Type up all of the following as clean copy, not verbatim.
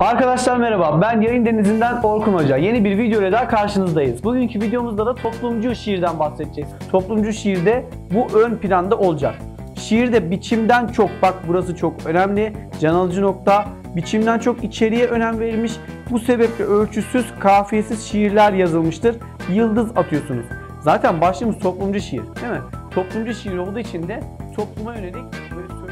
Arkadaşlar merhaba, ben Yayın Denizi'nden Orkun Hoca. Yeni bir videoyla daha karşınızdayız. Bugünkü videomuzda da toplumcu şiirden bahsedeceğiz. Toplumcu şiirde bu ön planda olacak. Şiirde biçimden çok, bak burası çok önemli, can alıcı nokta, biçimden çok içeriğe önem verilmiş. Bu sebeple ölçüsüz, kafiyesiz şiirler yazılmıştır. Yıldız atıyorsunuz. Zaten başlığımız toplumcu şiir, değil mi? Toplumcu şiir olduğu için de topluma yönelik böyle söylüyoruz.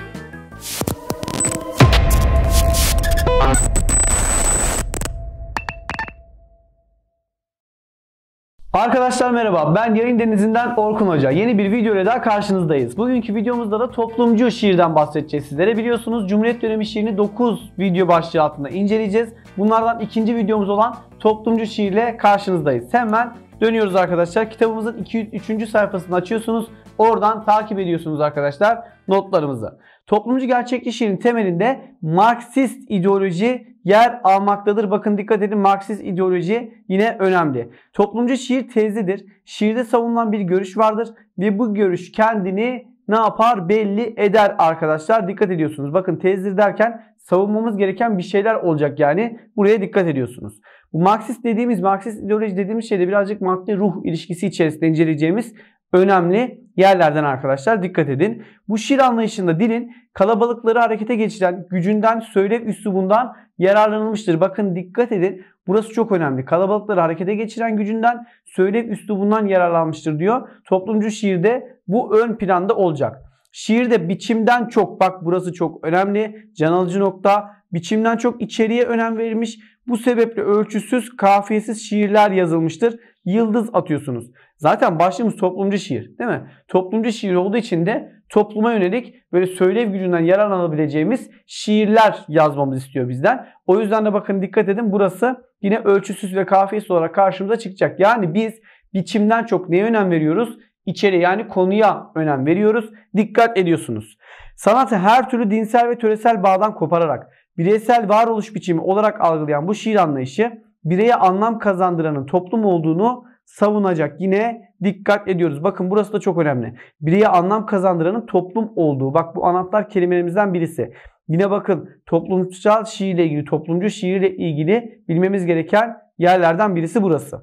Arkadaşlar merhaba, ben Yayın Denizi'nden Orkun Hoca. Yeni bir videoyla daha karşınızdayız. Bugünkü videomuzda da toplumcu şiirden bahsedeceğiz sizlere. Biliyorsunuz Cumhuriyet dönemi şiirini 9 video başlığı altında inceleyeceğiz. Bunlardan ikinci videomuz olan toplumcu şiirle karşınızdayız. Hemen dönüyoruz arkadaşlar. Kitabımızın 203. sayfasını açıyorsunuz. Oradan takip ediyorsunuz arkadaşlar notlarımızı. Toplumcu gerçekçi şiirin temelinde Marksist ideoloji yer almaktadır. Bakın dikkat edin, Marksist ideoloji yine önemli. Toplumcu şiir tezlidir. Şiirde savunulan bir görüş vardır ve bu görüş kendini ne yapar? Belli eder arkadaşlar. Dikkat ediyorsunuz. Bakın tezdir derken savunmamız gereken bir şeyler olacak yani. Buraya dikkat ediyorsunuz. Bu Marksist ideoloji dediğimiz şeyde birazcık madde ruh ilişkisi içerisinde inceleyeceğimiz önemli yerlerden arkadaşlar. Dikkat edin. Bu şiir anlayışında dilin kalabalıkları harekete geçiren gücünden, söylev üslubundan yararlanılmıştır. Bakın dikkat edin. Burası çok önemli. Kalabalıkları harekete geçiren gücünden, söylev üslubundan yararlanmıştır diyor. Toplumcu şiirde bu ön planda olacak. Şiirde biçimden çok, bak burası çok önemli, can alıcı nokta, biçimden çok içeriğe önem verilmiş. Bu sebeple ölçüsüz, kafiyesiz şiirler yazılmıştır. Yıldız atıyorsunuz. Zaten başlığımız toplumcu şiir, değil mi? Toplumcu şiir olduğu için de topluma yönelik böyle söylev gücünden yararlanabileceğimiz şiirler yazmamız istiyor bizden. O yüzden de bakın dikkat edin, burası yine ölçüsüz ve kafiyesiz olarak karşımıza çıkacak. Yani biz biçimden çok neye önem veriyoruz? İçeri, yani konuya önem veriyoruz. Dikkat ediyorsunuz. Sanatı her türlü dinsel ve töresel bağdan kopararak bireysel varoluş biçimi olarak algılayan bu şiir anlayışı bireye anlam kazandıranın toplum olduğunu savunacak. Yine dikkat ediyoruz. Bakın burası da çok önemli. Bireye anlam kazandıranın toplum olduğu. Bak bu anahtar kelimelerimizden birisi. Yine bakın toplumsal şiirle ilgili, toplumcu şiirle ilgili bilmemiz gereken yerlerden birisi burası.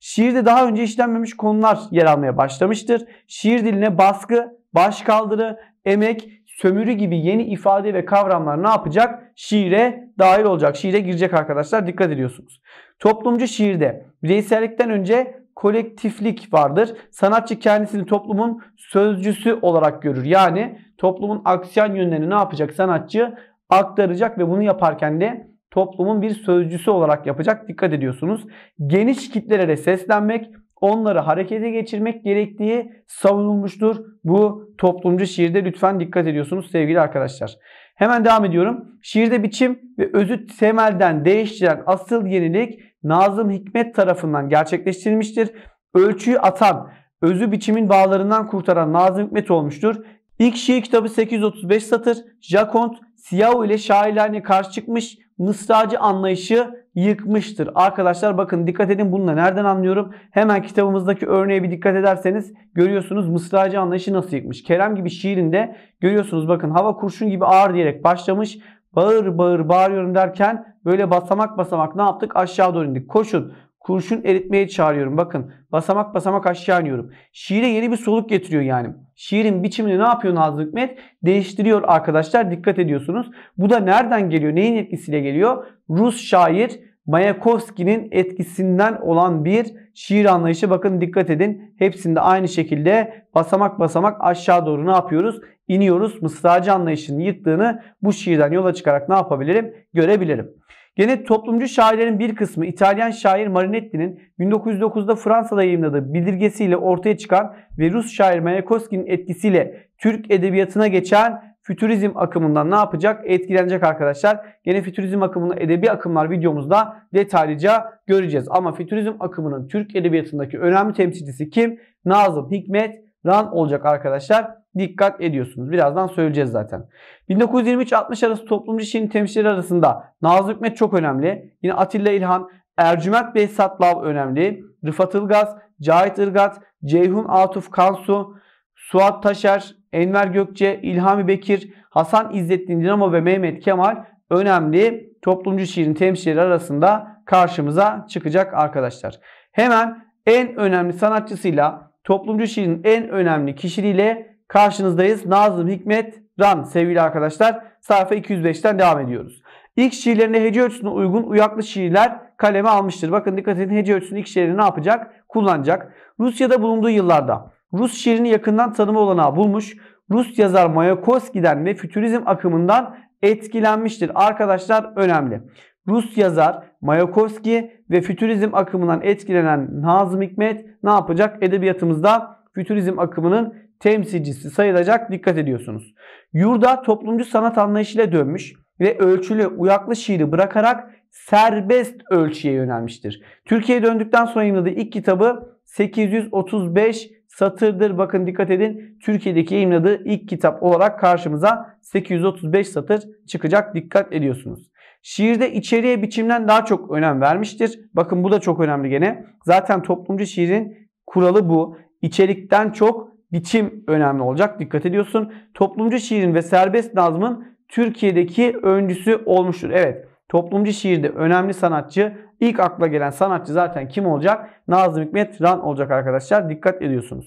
Şiirde daha önce işlenmemiş konular yer almaya başlamıştır. Şiir diline baskı, başkaldırı, emek, sömürü gibi yeni ifade ve kavramlar ne yapacak? Şiire dahil olacak. Şiire girecek arkadaşlar. Dikkat ediyorsunuz. Toplumcu şiirde bireysellikten önce kolektiflik vardır. Sanatçı kendisini toplumun sözcüsü olarak görür. Yani toplumun aksiyon yönlerini ne yapacak? Sanatçı aktaracak ve bunu yaparken de toplumun bir sözcüsü olarak yapacak. Dikkat ediyorsunuz. Geniş kitlelere seslenmek, onları harekete geçirmek gerektiği savunulmuştur. Bu toplumcu şiirde, lütfen dikkat ediyorsunuz sevgili arkadaşlar. Hemen devam ediyorum. Şiirde biçim ve özü temelden değiştiren asıl yenilik Nazım Hikmet tarafından gerçekleştirilmiştir. Ölçüyü atan, özü biçimin bağlarından kurtaran Nazım Hikmet olmuştur. İlk şiir kitabı 835 satır. Jacont, Siyao ile şairlerine karşı çıkmış, mısracı anlayışı yıkmıştır. Arkadaşlar bakın dikkat edin, bunu da nereden anlıyorum? Hemen kitabımızdaki örneğe bir dikkat ederseniz görüyorsunuz mısracı anlayışı nasıl yıkmış. Kerem gibi şiirinde görüyorsunuz, bakın hava kurşun gibi ağır diyerek başlamış. Bağır bağır bağırıyorum derken böyle basamak basamak ne yaptık? Aşağı doğru indik. Koşun, kurşun eritmeye çağırıyorum. Bakın basamak basamak aşağı iniyorum. Şiire yeni bir soluk getiriyor yani. Şiirin biçimini ne yapıyor Nazım Hikmet? Değiştiriyor arkadaşlar. Dikkat ediyorsunuz. Bu da nereden geliyor? Neyin etkisiyle geliyor? Rus şair Mayakovski'nin etkisinden olan bir şiir anlayışı. Bakın dikkat edin. Hepsinde aynı şekilde basamak basamak aşağı doğru ne yapıyoruz? İniyoruz. Mısracı anlayışının yıktığını bu şiirden yola çıkarak ne yapabilirim? Görebilirim. Gene toplumcu şairlerin bir kısmı İtalyan şair Marinetti'nin 1909'da Fransa'da yayımladığı bildirgesiyle ortaya çıkan ve Rus şair Mayakovski'nin etkisiyle Türk edebiyatına geçen fütürizm akımından ne yapacak? Etkilenecek arkadaşlar. Gene fütürizm akımını edebi akımlar videomuzda detaylıca göreceğiz. Ama fütürizm akımının Türk edebiyatındaki önemli temsilcisi kim? Nazım Hikmet Ran olacak arkadaşlar. Dikkat ediyorsunuz. Birazdan söyleyeceğiz zaten. 1923-60 arası toplumcu şiirin temsilcileri arasında Nazım Hikmet çok önemli. Yine Atilla İlhan, Ercüment Behzat Lav önemli. Rıfat Ilgaz, Cahit Irgat, Ceyhun Atuf Kansu, Suat Taşer, Enver Gökçe, İlhami Bekir, Hasan İzzettin Dinamo ve Mehmet Kemal önemli toplumcu şiirin temsilcileri arasında karşımıza çıkacak arkadaşlar. Hemen en önemli sanatçısıyla, toplumcu şiirin en önemli kişiliğiyle karşınızdayız. Nazım Hikmet Ran sevgili arkadaşlar. Sayfa 205'ten devam ediyoruz. İlk şiirlerine hece ölçüsüne uygun uyaklı şiirler kaleme almıştır. Bakın dikkat edin, hece ölçüsünün ilk şiirini ne yapacak? Kullanacak. Rusya'da bulunduğu yıllarda Rus şiirini yakından tanıma olanağı bulmuş. Rus yazar Mayakovski'den ve fütürizm akımından etkilenmiştir. Arkadaşlar önemli. Rus yazar Mayakovski ve fütürizm akımından etkilenen Nazım Hikmet ne yapacak? Edebiyatımızda fütürizm akımının temsilcisi sayılacak. Dikkat ediyorsunuz. Yurda toplumcu sanat anlayışıyla dönmüş ve ölçülü uyaklı şiiri bırakarak serbest ölçüye yönelmiştir. Türkiye'ye döndükten sonra yayımladığı ilk kitabı 835 satırdır. Bakın dikkat edin. Türkiye'deki yayımladığı ilk kitap olarak karşımıza 835 satır çıkacak. Dikkat ediyorsunuz. Şiirde içeriğe biçimden daha çok önem vermiştir. Bakın bu da çok önemli gene. Zaten toplumcu şiirin kuralı bu. İçerikten çok biçim önemli olacak. Dikkat ediyorsun. Toplumcu şiirin ve serbest nazmın Türkiye'deki öncüsü olmuştur. Evet. Toplumcu şiirde önemli sanatçı, ilk akla gelen sanatçı zaten kim olacak? Nazım Hikmet Ran olacak arkadaşlar. Dikkat ediyorsunuz.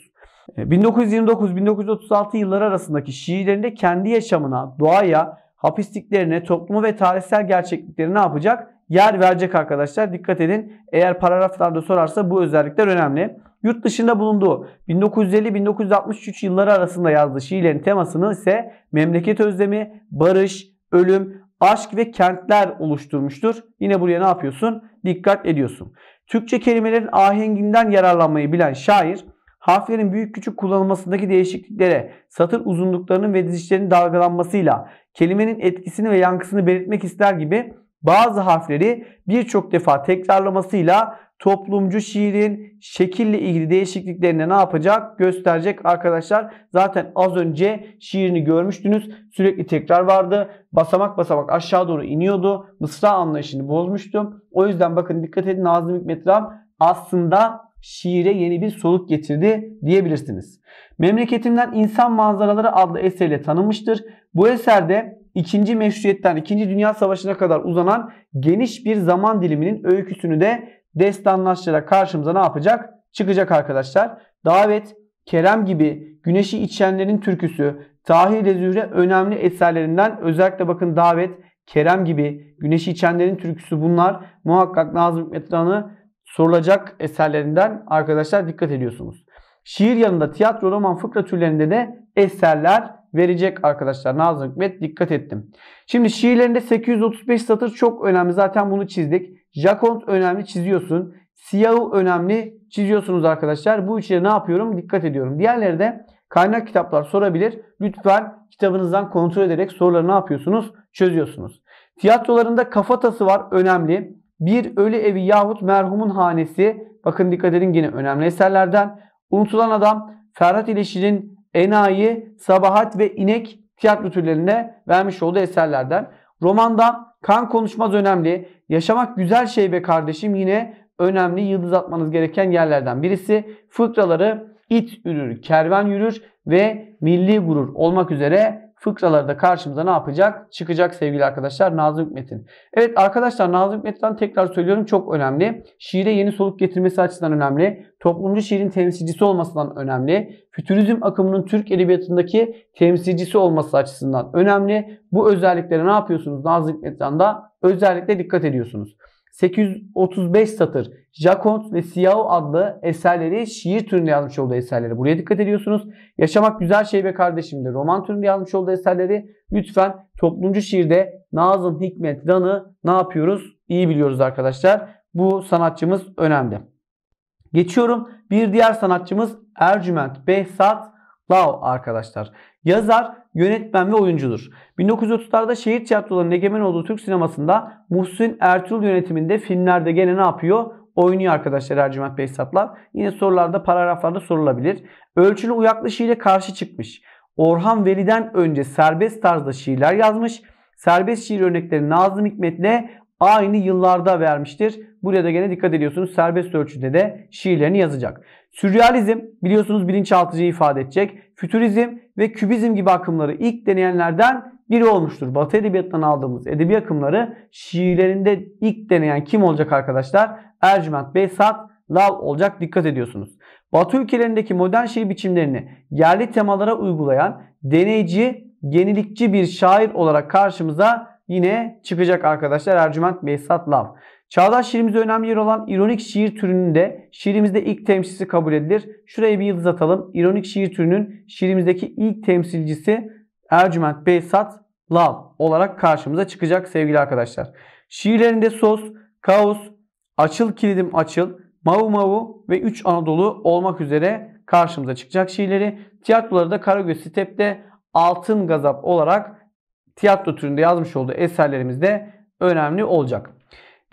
1929-1936 yılları arasındaki şiirlerinde kendi yaşamına, doğaya, hapisliklerine, toplumu ve tarihsel gerçekliklerine ne yapacak? Yer verecek arkadaşlar. Dikkat edin. Eğer paragraflarda sorarsa bu özellikler önemli. Yurt dışında bulunduğu 1950-1963 yılları arasında yazdığı şiirlerin temasını ise memleket özlemi, barış, ölüm, aşk ve kentler oluşturmuştur. Yine buraya ne yapıyorsun? Dikkat ediyorsun. Türkçe kelimelerin ahenginden yararlanmayı bilen şair, harflerin büyük küçük kullanılmasındaki değişikliklere, satır uzunluklarının ve dizişlerinin dalgalanmasıyla kelimenin etkisini ve yankısını belirtmek ister gibi bazı harfleri birçok defa tekrarlamasıyla toplumcu şiirin şekille ilgili değişikliklerine ne yapacak? Gösterecek arkadaşlar. Zaten az önce şiirini görmüştünüz. Sürekli tekrar vardı. Basamak basamak aşağı doğru iniyordu. Mısra anlayışını bozmuştum. O yüzden bakın dikkat edin, Nazım Hikmet Ran aslında şiire yeni bir soluk getirdi diyebilirsiniz. Memleketimden İnsan Manzaraları adlı eseriyle tanınmıştır. Bu eserde İkinci Meşruiyet'ten İkinci Dünya Savaşı'na kadar uzanan geniş bir zaman diliminin öyküsünü de destanlaştırarak karşımıza ne yapacak? Çıkacak arkadaşlar. Davet, Kerem gibi Güneşi İçenlerin Türküsü, Tahir ile Zühre önemli eserlerinden. Özellikle bakın Davet, Kerem gibi Güneşi İçenlerin Türküsü, bunlar muhakkak Nazım Hikmet Ran'ı sorulacak eserlerinden arkadaşlar, dikkat ediyorsunuz. Şiir yanında tiyatro, roman, fıkra türlerinde de eserler verecek arkadaşlar. Nazım Hikmet, dikkat ettim. Şimdi şiirlerinde 835 satır çok önemli. Zaten bunu çizdik. Jacont önemli, çiziyorsun. Siyahı önemli, çiziyorsunuz arkadaşlar. Bu üçüne ne yapıyorum? Dikkat ediyorum. Diğerleri de kaynak kitaplar sorabilir. Lütfen kitabınızdan kontrol ederek soruları ne yapıyorsunuz? Çözüyorsunuz. Tiyatrolarında Kafatası var, önemli. Bir Ölü Evi yahut Merhumun Hanesi. Bakın dikkat edin, yine önemli eserlerden. Unutulan Adam, Ferhat İleşir'in Enayi, Sabahat ve İnek tiyatro türlerine vermiş olduğu eserlerden. Romanda Kan Konuşmaz önemli. Yaşamak Güzel Şey Be Kardeşim yine önemli, yıldız atmanız gereken yerlerden birisi. Fıkraları İt Yürür, Kervan Yürür ve Milli Gurur olmak üzere fıkraları da karşımıza ne yapacak? Çıkacak sevgili arkadaşlar Nazım Hikmet'in. Evet arkadaşlar, Nazım Hikmet'ten tekrar söylüyorum, çok önemli. Şiire yeni soluk getirmesi açısından önemli. Toplumcu şiirin temsilcisi olmasından önemli. Fütürizm akımının Türk edebiyatındaki temsilcisi olması açısından önemli. Bu özelliklere ne yapıyorsunuz? Nazım Hikmet Ran'da özellikle dikkat ediyorsunuz. 835 satır Jacont ve Siyao adlı eserleri, şiir türünde yazmış olduğu eserleri, buraya dikkat ediyorsunuz. Yaşamak Güzel Şey Be Kardeşim de roman türünde yazmış olduğu eserleri. Lütfen toplumcu şiirde Nazım Hikmet Ran'ı ne yapıyoruz? İyi biliyoruz arkadaşlar. Bu sanatçımız önemli. Geçiyorum. Bir diğer sanatçımız Ercüment Behzat Lav arkadaşlar. Yazar, yönetmen ve oyuncudur. 1930'larda şehir tiyatrolarının egemen olduğu Türk sinemasında Muhsin Ertuğrul yönetiminde filmlerde gene ne yapıyor? Oynuyor arkadaşlar Ercüment Behzat Lav. Yine sorularda, paragraflarda sorulabilir. Ölçülü uyaklı şiirle karşı çıkmış. Orhan Veli'den önce serbest tarzda şiirler yazmış. Serbest şiir örnekleri Nazım Hikmet'le aynı yıllarda vermiştir. Buraya da gene dikkat ediyorsunuz. Serbest ölçüde de şiirlerini yazacak. Sürrealizm biliyorsunuz bilinçaltıcıyı ifade edecek. Fütürizm ve kübizm gibi akımları ilk deneyenlerden biri olmuştur. Batı edebiyatından aldığımız edebi akımları şiirlerinde ilk deneyen kim olacak arkadaşlar? Ercüment Behzat Lav olacak, dikkat ediyorsunuz. Batı ülkelerindeki modern şiir biçimlerini yerli temalara uygulayan deneyici, yenilikçi bir şair olarak karşımıza yine çıkacak arkadaşlar Ercüment Behzat Lav. Çağdaş şiirimizde önemli yer olan ironik şiir türünün de şiirimizde ilk temsilcisi kabul edilir. Şuraya bir yıldız atalım. İronik şiir türünün şiirimizdeki ilk temsilcisi Ercüment Behzat Lav olarak karşımıza çıkacak sevgili arkadaşlar. Şiirlerinde Sos, Kaos, Açıl Kilidim Açıl, Mavu Mavu ve 3 Anadolu olmak üzere karşımıza çıkacak şiirleri. Tiyatroları da Karagöz Step'te Altın Gazap olarak tiyatro türünde yazmış olduğu eserlerimizde önemli olacak.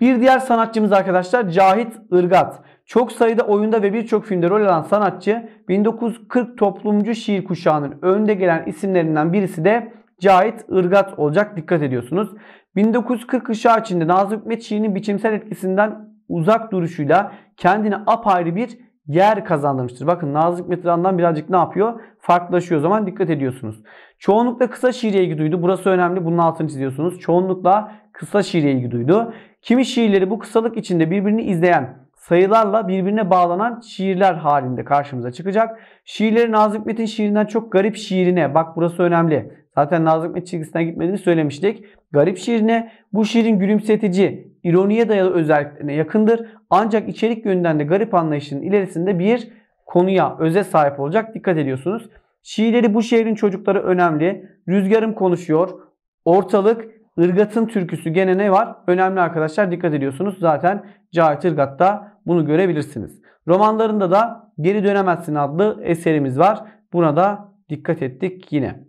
Bir diğer sanatçımız arkadaşlar Cahit Irgat. Çok sayıda oyunda ve birçok filmde rol alan sanatçı 1940 toplumcu şiir kuşağının önde gelen isimlerinden birisi de Cahit Irgat olacak. Dikkat ediyorsunuz. 1940 kuşağı içinde Nazım Hikmet şiirinin biçimsel etkisinden uzak duruşuyla kendine apayrı bir yer kazandırmıştır. Bakın Nazım Hikmet Ran'dan birazcık ne yapıyor? Farklılaşıyor, o zaman dikkat ediyorsunuz. Çoğunlukla kısa şiire ilgi duydu. Burası önemli. Bunun altını çiziyorsunuz. Çoğunlukla kısa şiire ilgi duydu. Kimi şiirleri bu kısalık içinde birbirini izleyen, sayılarla birbirine bağlanan şiirler halinde karşımıza çıkacak. Şiirleri Nazım Hikmet'in şiirinden çok garip şiirine, bak burası önemli. Zaten Nazım Hikmet çizgisinden gitmediğini söylemiştik. Garip şiirine, bu şiirin gülümsetici, ironiye dayalı özelliklerine yakındır. Ancak içerik yönünden de garip anlayışının ilerisinde bir konuya, öze sahip olacak. Dikkat ediyorsunuz. Şiirleri bu şehrin çocukları önemli. Rüzgarım konuşuyor. Ortalık, Irgat'ın türküsü, gene ne var? Önemli arkadaşlar, dikkat ediyorsunuz. Zaten Cahit Irgat'ta bunu görebilirsiniz. Romanlarında da Geri Dönemezsin adlı eserimiz var. Buna da dikkat ettik yine.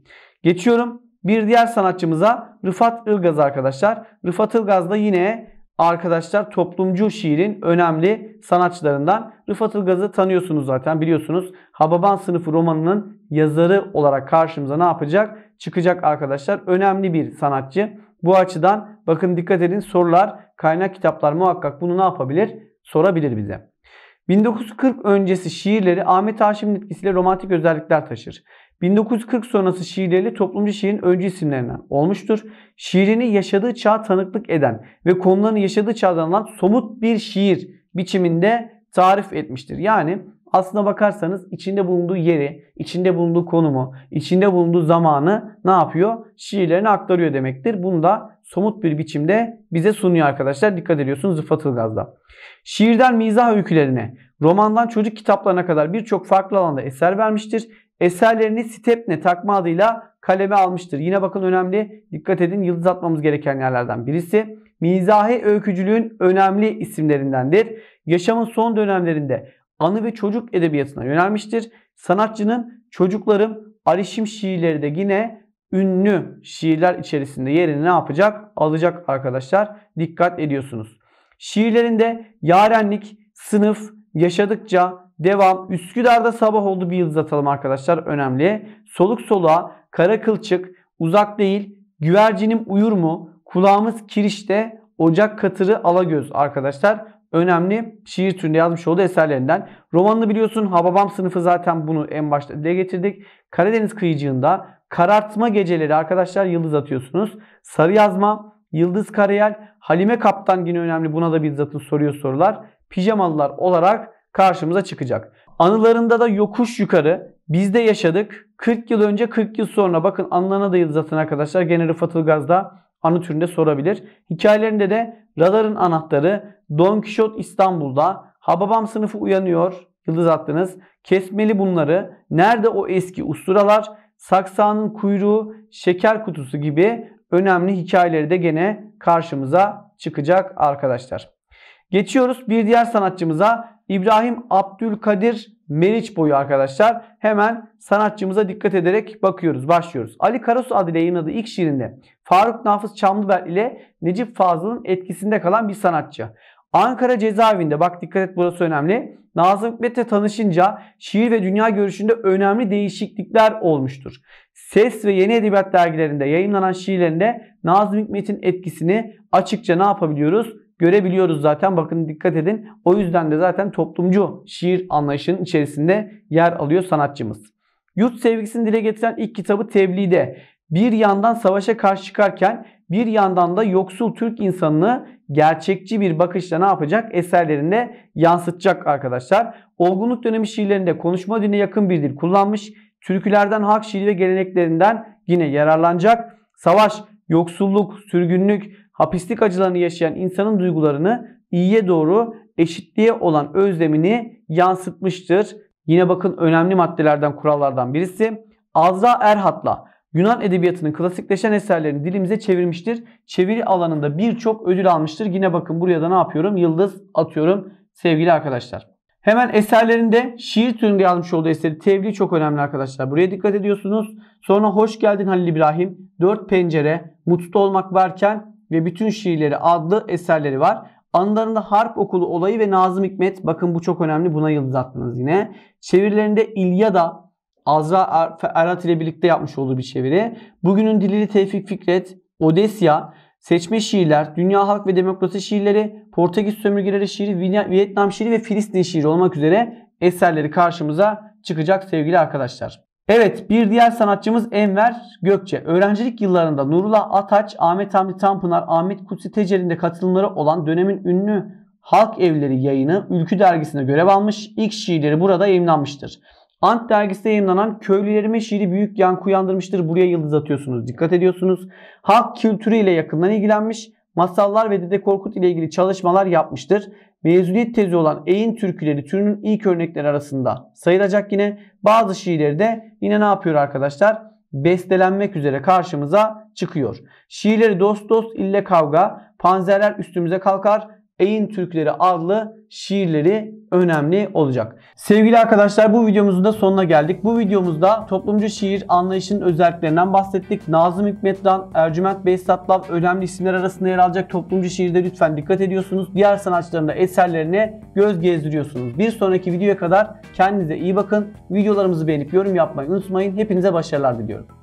Geçiyorum bir diğer sanatçımıza, Rıfat Ilgaz arkadaşlar. Rıfat Ilgaz da yine arkadaşlar toplumcu şiirin önemli sanatçılarından. Rıfat Ilgaz'ı tanıyorsunuz zaten, biliyorsunuz. Hababan Sınıfı romanının yazarı olarak karşımıza ne yapacak? Çıkacak arkadaşlar. Önemli bir sanatçı. Bu açıdan bakın dikkat edin, sorular, kaynak kitaplar muhakkak bunu ne yapabilir? Sorabilir bize. 1940 öncesi şiirleri Ahmet Haşim'in etkisiyle romantik özellikler taşır. 1940 sonrası şiirleri toplumcu şiirin öncü isimlerinden olmuştur. Şiirini yaşadığı çağa tanıklık eden ve konularını yaşadığı çağdan alan somut bir şiir biçiminde tarif etmiştir. Yani aslına bakarsanız içinde bulunduğu yeri, içinde bulunduğu konumu, içinde bulunduğu zamanı ne yapıyor? Şiirlerini aktarıyor demektir. Bunu da somut bir biçimde bize sunuyor arkadaşlar. Dikkat ediyorsunuz Rıfat Ilgaz'da. Şiirden mizah öykülerine, romandan çocuk kitaplarına kadar birçok farklı alanda eser vermiştir. Eserlerini Stepne takma adıyla kaleme almıştır. Yine bakın önemli. Dikkat edin, yıldız atmamız gereken yerlerden birisi. Mizahi öykücülüğün önemli isimlerindendir. Yaşamın son dönemlerinde anı ve çocuk edebiyatına yönelmiştir. Sanatçının Çocuklarım, Arişim şiirleri de yine ünlü şiirler içerisinde yerini ne yapacak? Alacak arkadaşlar. Dikkat ediyorsunuz. Şiirlerinde Yarenlik, Sınıf, Yaşadıkça, Devam, Üsküdar'da Sabah Oldu bir yıldız atalım arkadaşlar. Önemli. Soluk Soluğa, Kara Kılçık, Uzak Değil, Güvercinim Uyur Mu, Kulağımız Kiriş'te, Ocak Katırı, Alagöz arkadaşlar. Önemli şiir türünde yazmış olduğu eserlerinden. Romanını biliyorsun, Hababam Sınıfı, zaten bunu en başta dile getirdik. Karadeniz Kıyıcığında, Karartma Geceleri arkadaşlar, yıldız atıyorsunuz. Sarı Yazma, Yıldız Karayel, Halime Kaptan yine önemli. Buna da bir yıldız atın, soruyor sorular. Pijamalılar olarak karşımıza çıkacak. Anılarında da Yokuş Yukarı, Bizde Yaşadık, 40 yıl önce 40 yıl sonra, bakın anılarına da yıldız atın arkadaşlar. Gene Rıfat Ilgaz'da anı türünde sorabilir. Hikayelerinde de Radar'ın Anahtarı, Don Kişot İstanbul'da, Hababam Sınıfı Uyanıyor, yıldız attınız. Kesmeli Bunları, Nerede O Eski Usturalar, Saksağının Kuyruğu, Şeker Kutusu gibi önemli hikayeleri de gene karşımıza çıkacak arkadaşlar. Geçiyoruz bir diğer sanatçımıza, İbrahim Abdülkadir Meriçboyu arkadaşlar. Hemen sanatçımıza dikkat ederek bakıyoruz, başlıyoruz. Ali Karasu adıyla yayınladığı ilk şiirinde Faruk Nafız Çamlıbel ile Necip Fazıl'ın etkisinde kalan bir sanatçı. Ankara cezaevinde, bak dikkat et burası önemli, Nazım Hikmet'le tanışınca şiir ve dünya görüşünde önemli değişiklikler olmuştur. Ses ve Yeni Edebiyat dergilerinde yayınlanan şiirlerinde Nazım Hikmet'in etkisini açıkça ne yapabiliyoruz? Görebiliyoruz zaten, bakın dikkat edin. O yüzden de zaten toplumcu şiir anlayışının içerisinde yer alıyor sanatçımız. Yurt sevgisini dile getiren ilk kitabı Tebliğ'de, bir yandan savaşa karşı çıkarken bir yandan da yoksul Türk insanını gerçekçi bir bakışla ne yapacak? Eserlerinde yansıtacak arkadaşlar. Olgunluk dönemi şiirlerinde konuşma diline yakın bir dil kullanmış. Türkülerden, halk şiiri ve geleneklerinden yine yararlanacak. Savaş, yoksulluk, sürgünlük, hapislik acılarını yaşayan insanın duygularını iyiye doğru, eşitliğe olan özlemini yansıtmıştır. Yine bakın önemli maddelerden, kurallardan birisi. Azra Erhat'la Yunan edebiyatının klasikleşen eserlerini dilimize çevirmiştir. Çeviri alanında birçok ödül almıştır. Yine bakın buraya da ne yapıyorum? Yıldız atıyorum sevgili arkadaşlar. Hemen eserlerinde şiir türünde yazmış olduğu eseri Tevli çok önemli arkadaşlar. Buraya dikkat ediyorsunuz. Sonra Hoş Geldin Halil İbrahim, Dört Pencere, Mutlu Olmak Varken ve Bütün Şiirleri adlı eserleri var. Anılarında Harp Okulu Olayı ve Nazım Hikmet. Bakın bu çok önemli. Buna yıldız attınız yine. Çevirilerinde İlyada, Azra Erhat ile birlikte yapmış olduğu bir çeviri. Bugünün Dilleri Tevfik Fikret, Odesya, Seçme Şiirler, Dünya Halk ve Demokrasi Şiirleri, Portekiz Sömürgeleri Şiiri, Vietnam Şiiri ve Filistin Şiiri olmak üzere eserleri karşımıza çıkacak sevgili arkadaşlar. Evet, bir diğer sanatçımız Enver Gökçe. Öğrencilik yıllarında Nurullah Ataç, Ahmet Hamdi Tanpınar, Ahmet Kutsi Tecelli'nde katılımları olan dönemin ünlü Halk Evleri yayını Ülkü dergisinde görev almış. İlk şiirleri burada yayımlanmıştır. Ant dergisinde yayımlanan Köylülerime şiiri büyük yankı uyandırmıştır. Buraya yıldız atıyorsunuz. Dikkat ediyorsunuz. Halk kültürü ile yakından ilgilenmiş. Masallar ve Dede Korkut ile ilgili çalışmalar yapmıştır. Mezuniyet tezi olan Eğin Türküleri türünün ilk örnekleri arasında sayılacak yine. Bazı şiirleri de yine ne yapıyor arkadaşlar? Bestelenmek üzere karşımıza çıkıyor. Şiirleri Dost Dost İlle Kavga, Panzerler Üstümüze Kalkar, Eğin Türküleri adlı şiirleri önemli olacak. Sevgili arkadaşlar, bu videomuzun da sonuna geldik. Bu videomuzda toplumcu şiir anlayışının özelliklerinden bahsettik. Nazım Hikmet Ran, Ercüment Behzat Lav önemli isimler arasında yer alacak. Toplumcu şiirde lütfen dikkat ediyorsunuz. Diğer sanatçıların da eserlerine göz gezdiriyorsunuz. Bir sonraki videoya kadar kendinize iyi bakın. Videolarımızı beğenip yorum yapmayı unutmayın. Hepinize başarılar diliyorum.